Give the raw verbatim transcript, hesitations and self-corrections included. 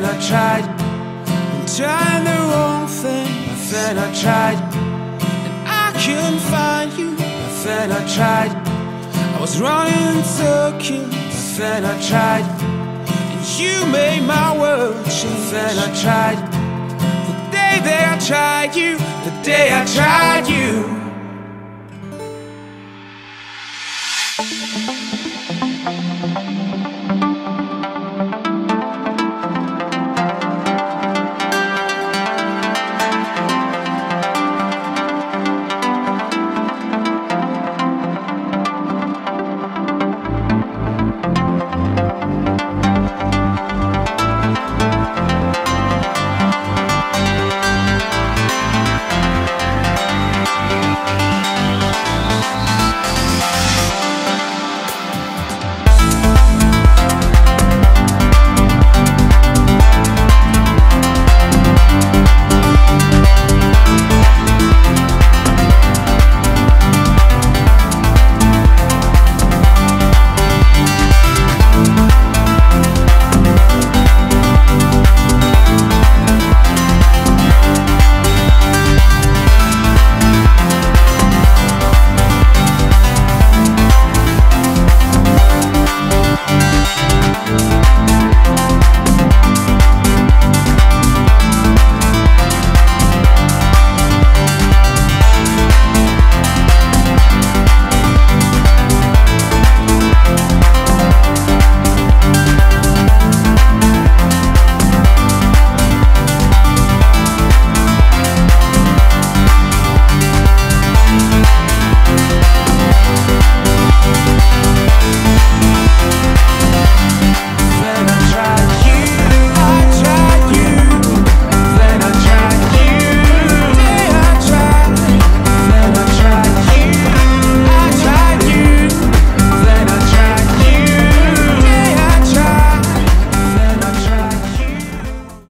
felt I tried and tried the wrong thing. I felt I tried and I couldn't find you. I felt I tried, I was running circles. I felt I tried and you made my world change. I felt I tried the day that I tried you, the day I tried you.